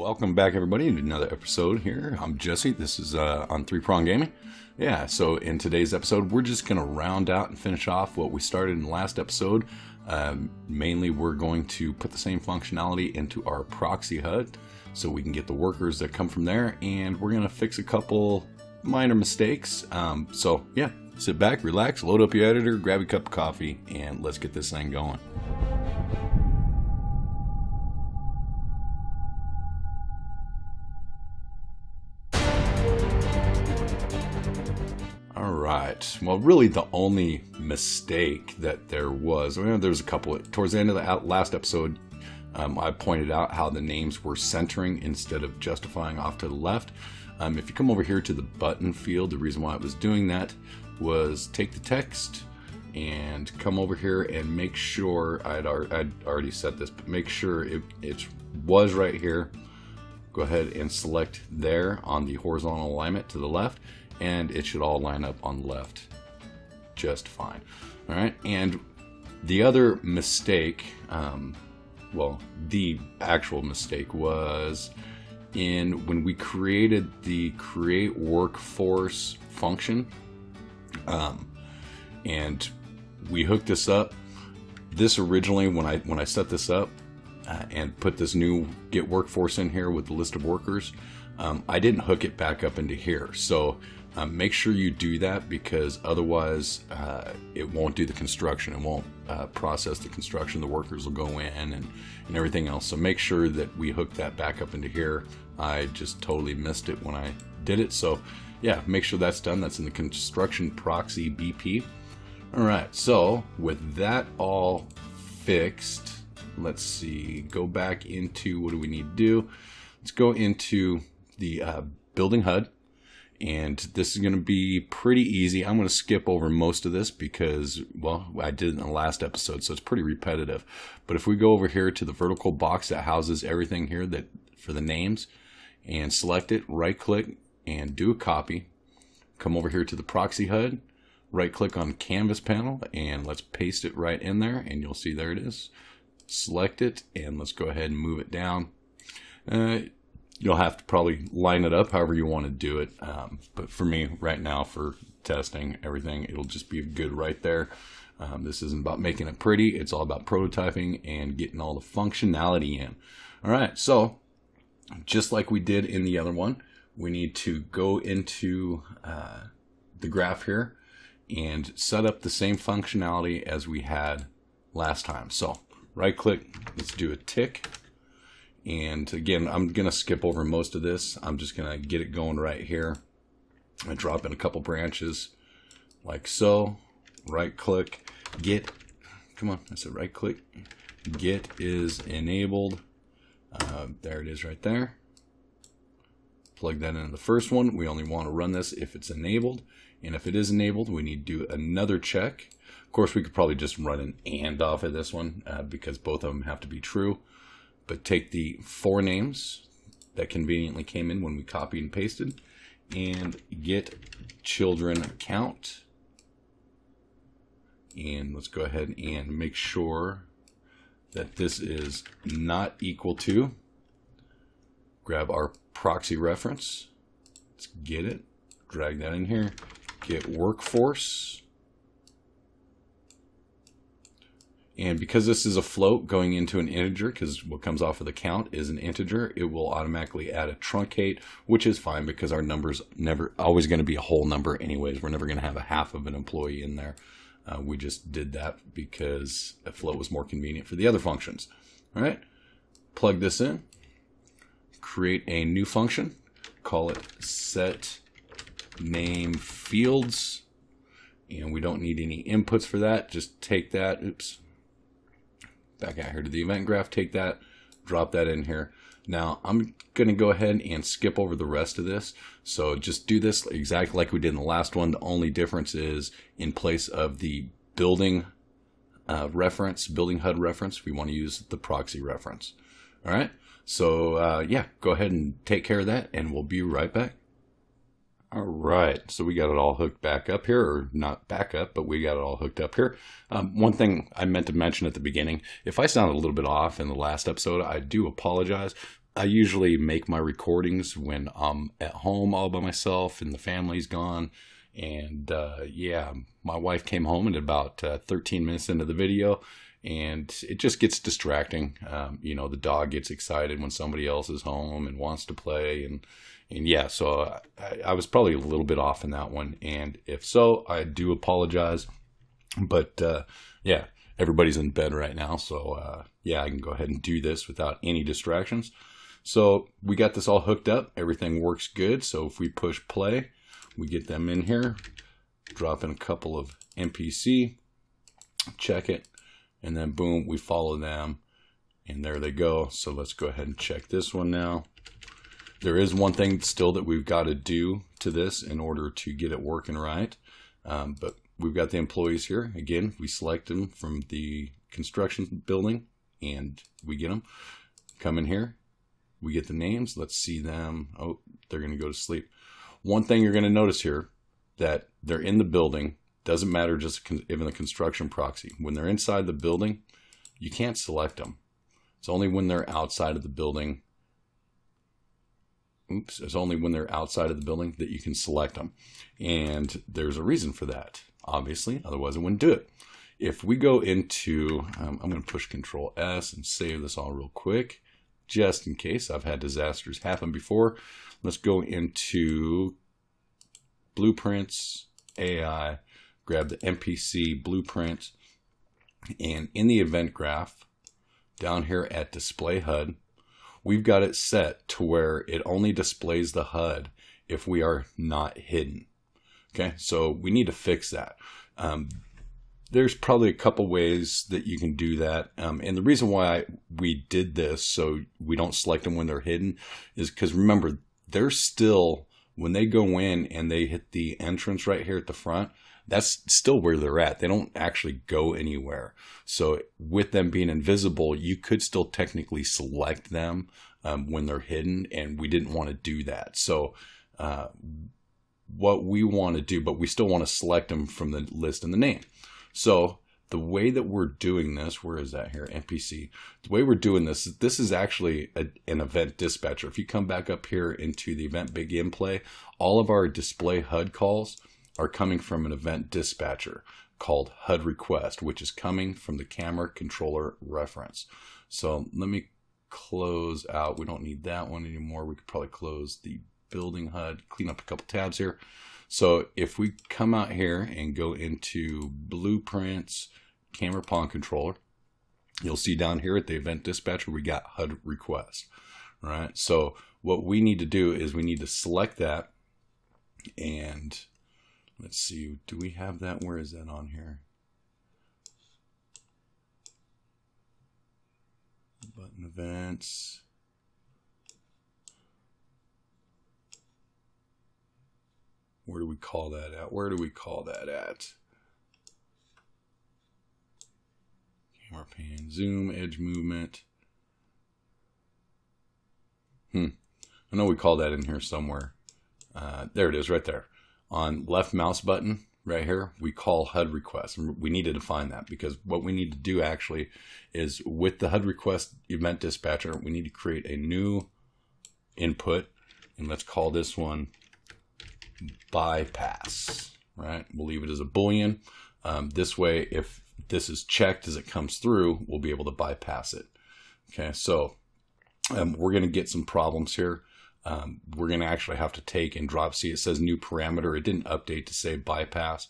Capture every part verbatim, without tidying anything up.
Welcome back, everybody, to another episode here. I'm Jesse. This is uh, on Three Prong Gaming. Yeah, so in today's episode, we're just going to round out and finish off what we started in the last episode. Um, mainly, we're going to put the same functionality into our Proxy H U D so we can get the workers that come from there, and we're going to fix a couple minor mistakes. Um, so, yeah, sit back, relax, load up your editor, grab a cup of coffee, and let's get this thing going. Right. Well, really the only mistake that there was, well, there was a couple. Towards the end of the last episode, um, I pointed out how the names were centering instead of justifying off to the left. Um, if you come over here to the button field, the reason why it was doing that was take the text and come over here and make sure, I'd, I'd already set this, but make sure it, it was right here. Go ahead and select there on the horizontal alignment to the left, and it should all line up on the left just fine. All right, and the other mistake, um, well, the actual mistake was in when we created the create workforce function, um, and we hooked this up. This originally, when I when I set this up uh, and put this new get workforce in here with the list of workers, um, I didn't hook it back up into here. So Um, make sure you do that, because otherwise uh, it won't do the construction. It won't uh, process the construction. The workers will go in and, and everything else. So make sure that we hook that back up into here. I just totally missed it when I did it. So yeah, make sure that's done. That's in the construction proxy B P. All right, so with that all fixed, let's see, go back into, what do we need to do? Let's go into the uh, building H U D. And this is going to be pretty easy. I'm going to skip over most of this because, well, I did it in the last episode, so it's pretty repetitive. But if we go over here to the vertical box that houses everything here that for the names, and select it, right-click, and do a copy. Come over here to the Proxy H U D, right-click on Canvas panel, and let's paste it right in there, and you'll see there it is. Select it, and let's go ahead and move it down. Uh, You'll have to probably line it up however you want to do it. Um, but for me right now, for testing everything, it'll just be good right there. Um, this isn't about making it pretty. It's all about prototyping and getting all the functionality in. All right, so just like we did in the other one, we need to go into uh, the graph here and set up the same functionality as we had last time. So right click, let's do a tick. And again, I'm going to skip over most of this. I'm just going to get it going right here. I drop in a couple branches like so. Right click, get, come on, I said right click, get is enabled. Uh, there it is right there. Plug that into the first one. We only want to run this if it's enabled. And if it is enabled, we need to do another check. Of course, we could probably just run an and off of this one uh, because both of them have to be true. But take the four names that conveniently came in when we copied and pasted and get children count. And let's go ahead and make sure that this is not equal to. Grab our proxy reference. Let's get it. Drag that in here. Get workforce. And because this is a float going into an integer, because what comes off of the count is an integer, it will automatically add a truncate, which is fine because our number's never always going to be a whole number anyways. We're never going to have a half of an employee in there. Uh, we just did that because a float was more convenient for the other functions. All right, plug this in, create a new function, call it set name fields, and we don't need any inputs for that. Just take that, oops. Back out here to the event graph, take that, drop that in here. Now I'm gonna go ahead and skip over the rest of this. So just do this exactly like we did in the last one. The only difference is in place of the building uh, reference, building H U D reference, we wanna use the proxy reference. All right, so uh, yeah, go ahead and take care of that and we'll be right back. All right, so we got it all hooked back up here, or not back up, but we got it all hooked up here. Um, one thing I meant to mention at the beginning, if I sounded a little bit off in the last episode, I do apologize. I usually make my recordings when I'm at home all by myself and the family's gone. And uh, yeah, my wife came home at about uh, thirteen minutes into the video, and it just gets distracting. Um, you know, the dog gets excited when somebody else is home and wants to play. And, and yeah, so I, I was probably a little bit off in that one. And if so, I do apologize. But uh, yeah, everybody's in bed right now. So uh, yeah, I can go ahead and do this without any distractions. So we got this all hooked up. Everything works good. So if we push play, we get them in here, drop in a couple of N P C, check it, and then boom, we follow them, and there they go. So let's go ahead and check this one now. There is one thing still that we've got to do to this in order to get it working right, um, but we've got the employees here. Again, we select them from the construction building, and we get them. Come in here. We get the names. Let's see them. Oh, they're going to go to sleep. One thing you're going to notice here, that they're in the building. Doesn't matter just even the construction proxy. When they're inside the building, you can't select them. It's only when they're outside of the building. Oops, it's only when they're outside of the building that you can select them. And there's a reason for that, obviously. Otherwise, I wouldn't do it. If we go into, um, I'm going to push Control S and save this all real quick, just in case. I've had disasters happen before. Let's go into Blueprints, A I, grab the N P C blueprint, and in the event graph, down here at Display H U D, we've got it set to where it only displays the H U D if we are not hidden. Okay, so we need to fix that. Um, There's probably a couple ways that you can do that. Um, and the reason why I, we did this so we don't select them when they're hidden is because, remember, they're still, when they go in and they hit the entrance right here at the front, that's still where they're at. They don't actually go anywhere. So with them being invisible, you could still technically select them um, when they're hidden, and we didn't want to do that. So uh, what we want to do, but we still want to select them from the list and the name. So the way that we're doing this, where is that here? N P C. The way we're doing this, this is actually a, an event dispatcher. If you come back up here into the event begin play, all of our display H U D calls are coming from an event dispatcher called H U D request, which is coming from the camera controller reference. So let me close out. We don't need that one anymore. We could probably close the building H U D, clean up a couple tabs here. So if we come out here and go into Blueprints, Camera Pawn Controller, you'll see down here at the event dispatcher, we got H U D request, right? So what we need to do is we need to select that, and let's see, do we have that? Where is that on here? Button events. Where do we call that at? Where do we call that at? Camera pan, zoom, edge movement. Hmm. I know we call that in here somewhere. Uh, there it is right there. On left mouse button right here, we call H U D request. And we need to define that, because what we need to do actually is with the H U D request event dispatcher, we need to create a new input. And let's call this one bypass, right? We'll leave it as a Boolean. Um, this way, if this is checked as it comes through, we'll be able to bypass it. Okay, so um, we're going to get some problems here. Um, we're going to actually have to take and drop. See, it says new parameter. It didn't update to say bypass.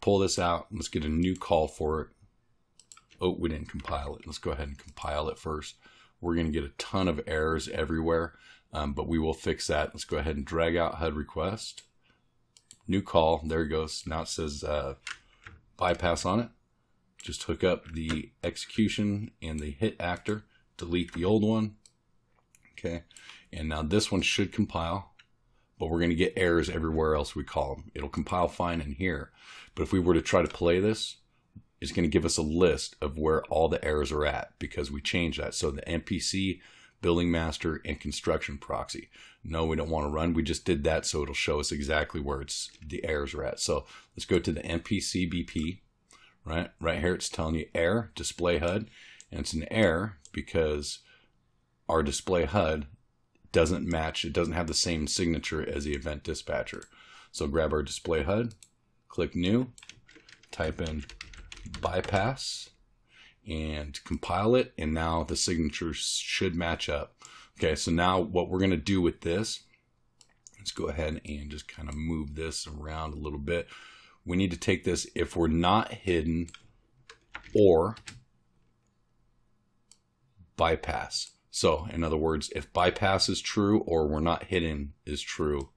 Pull this out. Let's get a new call for it. Oh, we didn't compile it. Let's go ahead and compile it first. We're going to get a ton of errors everywhere. Um, but we will fix that. Let's go ahead and drag out H U D request. New call. There it goes. Now it says uh, bypass on it. Just hook up the execution and the hit actor. Delete the old one. Okay. And now this one should compile. But we're going to get errors everywhere else we call them. It'll compile fine in here. But if we were to try to play this, it's going to give us a list of where all the errors are at, because we changed that. So the N P C... building master, and construction proxy. No, we don't want to run. We just did that so it'll show us exactly where it's the errors are at. So let's go to the N P C B P, right? Right here it's telling you error, display H U D, and it's an error because our display H U D doesn't match, it doesn't have the same signature as the event dispatcher. So grab our display H U D, click new, type in bypass, and compile it, and now the signatures should match up. Okay, so now what we're gonna do with this, let's go ahead and just kind of move this around a little bit. We need to take this, if we're not hidden or bypass. So in other words, if bypass is true or we're not hidden is true,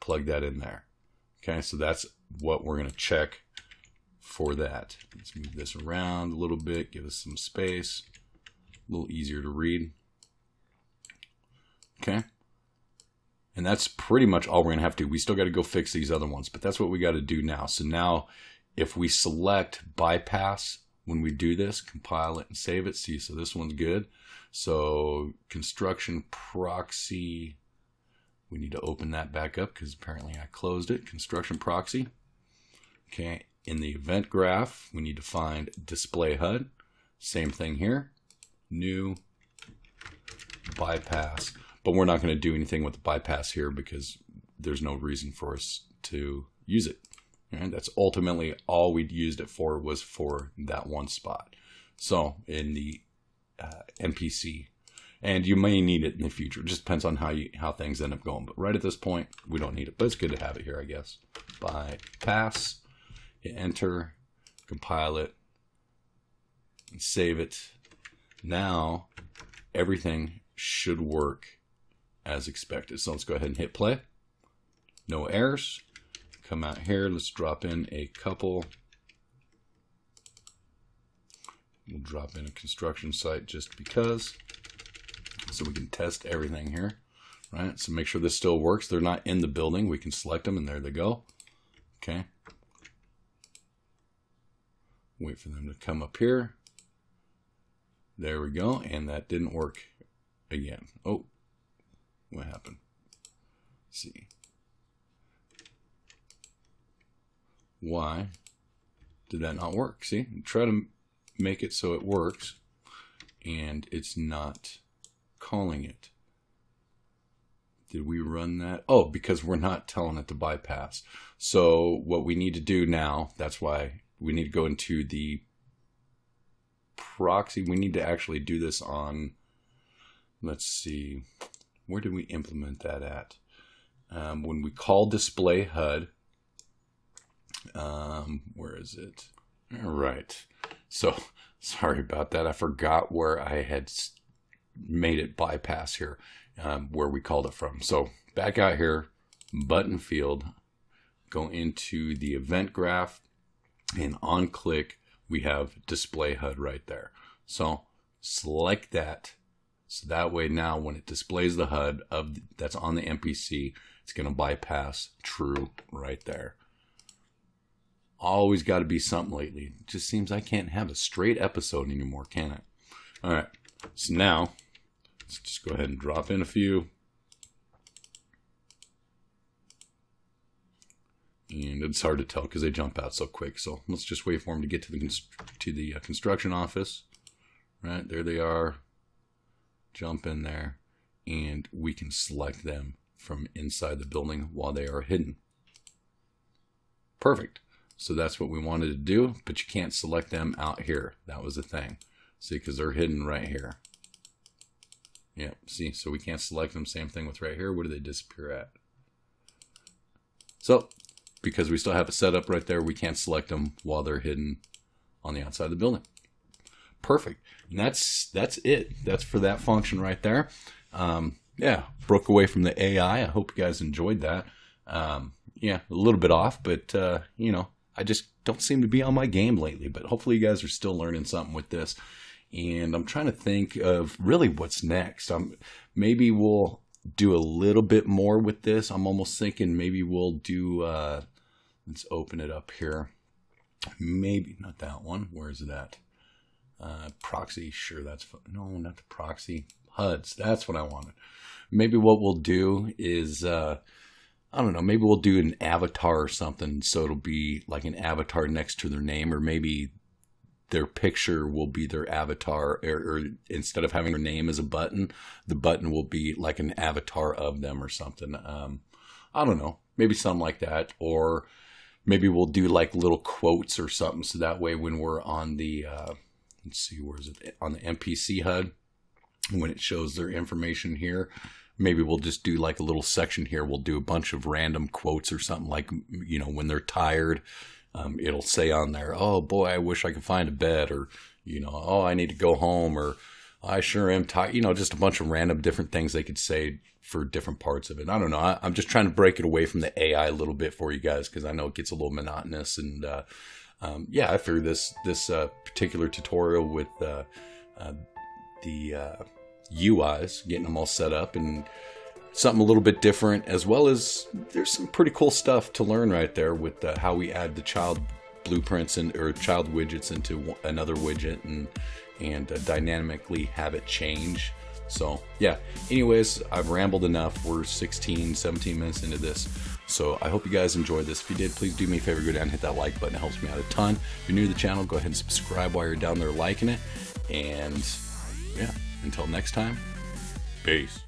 plug that in there. Okay, so that's what we're gonna check for that. Let's move this around a little bit, give us some space, a little easier to read. Okay, and that's pretty much all we're gonna have to do. We still gotta go fix these other ones, but that's what we gotta do now. So now if we select bypass, when we do this, compile it and save it. See, so this one's good. So construction proxy, we need to open that back up because apparently I closed it. Construction proxy. Okay, in the event graph, we need to find display H U D. Same thing here, new bypass. But we're not going to do anything with the bypass here because there's no reason for us to use it. And that's ultimately all we used it for, was for that one spot. So in the uh, N P C, and you may need it in the future. It just depends on how you how things end up going. But right at this point, we don't need it. But it's good to have it here, I guess. Bypass, hit enter, compile it, and save it. Now everything should work as expected. So let's go ahead and hit play. No errors. Come out here, let's drop in a couple. We'll drop in a construction site just because, so we can test everything here, right? So make sure this still works. They're not in the building. We can select them and there they go. Okay. Wait for them to come up here. There we go. And that didn't work again. Oh, what happened? Let's see. Why did that not work? See, try to make it so it works, and it's not calling it. Did we run that? Oh, because we're not telling it to bypass. So what we need to do now, that's why we need to go into the proxy. We need to actually do this on, let's see, where did we implement that at? Um, when we call display H U D, um where is it? All right, so sorry about that, I forgot where I had made it bypass here, um, where we called it from. So back out here, button field, go into the event graph, and on click we have display H U D right there. So select that, so that way now when it displays the H U D of the, that's on the N P C, it's going to bypass true right there. Always got to be something lately. It just seems I can't have a straight episode anymore, can I? All right, so now let's just go ahead and drop in a few. And it's hard to tell because they jump out so quick. So let's just wait for them to get to the to the uh, construction office. Right, there they are. Jump in there, and we can select them from inside the building while they are hidden. Perfect. So that's what we wanted to do, but you can't select them out here. That was the thing. See, because they're hidden right here. Yep, see, so we can't select them. Same thing with right here. Where do they disappear at? So, because we still have it set up right there, we can't select them while they're hidden on the outside of the building. Perfect. And that's, that's it. That's for that function right there. Um, yeah, broke away from the A I. I hope you guys enjoyed that. Um, yeah, a little bit off, but, uh, you know, I just don't seem to be on my game lately, but hopefully you guys are still learning something with this. And I'm trying to think of really what's next. Um, maybe we'll do a little bit more with this. I'm almost thinking maybe we'll do, uh, let's open it up here. Maybe not that one. Where is it at? Uh, proxy. Sure. That's no, not the proxy H U Ds. That's what I wanted. Maybe what we'll do is, uh, I don't know, maybe we'll do an avatar or something, so it'll be like an avatar next to their name, or maybe their picture will be their avatar, or, or instead of having their name as a button, the button will be like an avatar of them or something. Um, I don't know, maybe something like that, or maybe we'll do like little quotes or something. So that way when we're on the, uh, let's see, where is it? On the N P C H U D, when it shows their information here, maybe we'll just do like a little section here. We'll do a bunch of random quotes or something, like, you know, when they're tired, um, it'll say on there, oh boy, I wish I could find a bed, or, you know, oh, I need to go home, or I sure am tired, you know, just a bunch of random different things they could say for different parts of it. I don't know. I, I'm just trying to break it away from the A I a little bit for you guys, because I know it gets a little monotonous. And uh, um, yeah, I figured this, this uh, particular tutorial with uh, uh, the... Uh, U Is, getting them all set up and something a little bit different, as well as there's some pretty cool stuff to learn right there with uh, how we add the child blueprints and or child widgets into another widget, and and uh, dynamically have it change. So yeah, anyways, I've rambled enough. We're sixteen, seventeen minutes into this. So I hope you guys enjoyed this. If you did, please do me a favor, go down and hit that like button. It helps me out a ton. If you're new to the channel, go ahead and subscribe while you're down there liking it. And yeah, until next time, peace.